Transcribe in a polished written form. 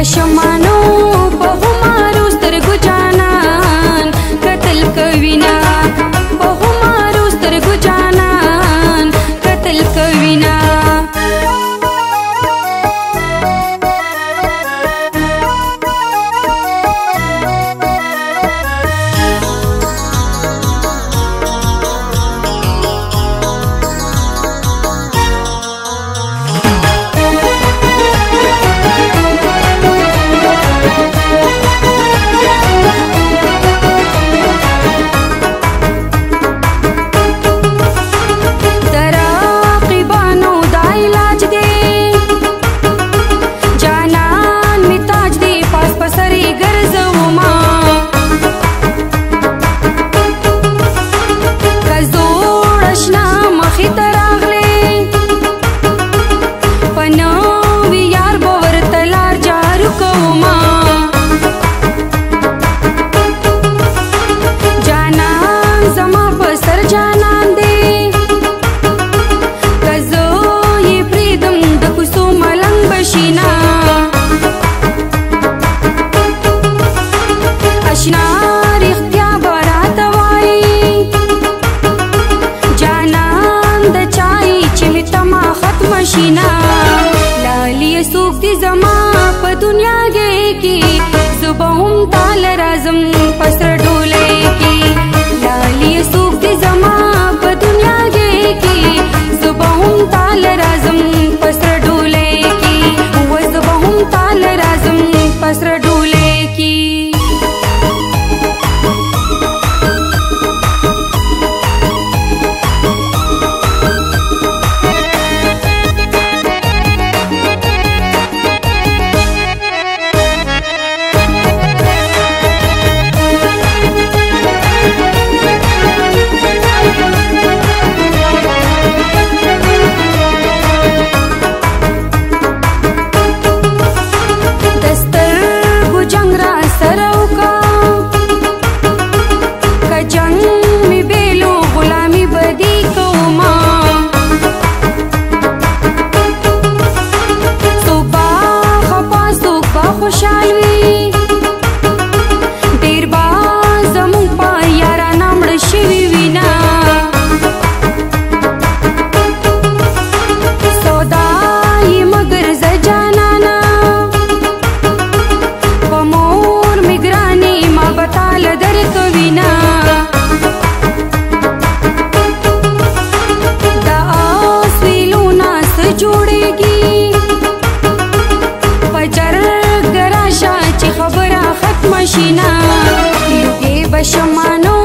पशमानो बहु मारो स्तरगु जानन कतल कविना बहु मारो स्तरगु जानन कतल कविना खबर खत्म शिना ये बशमानो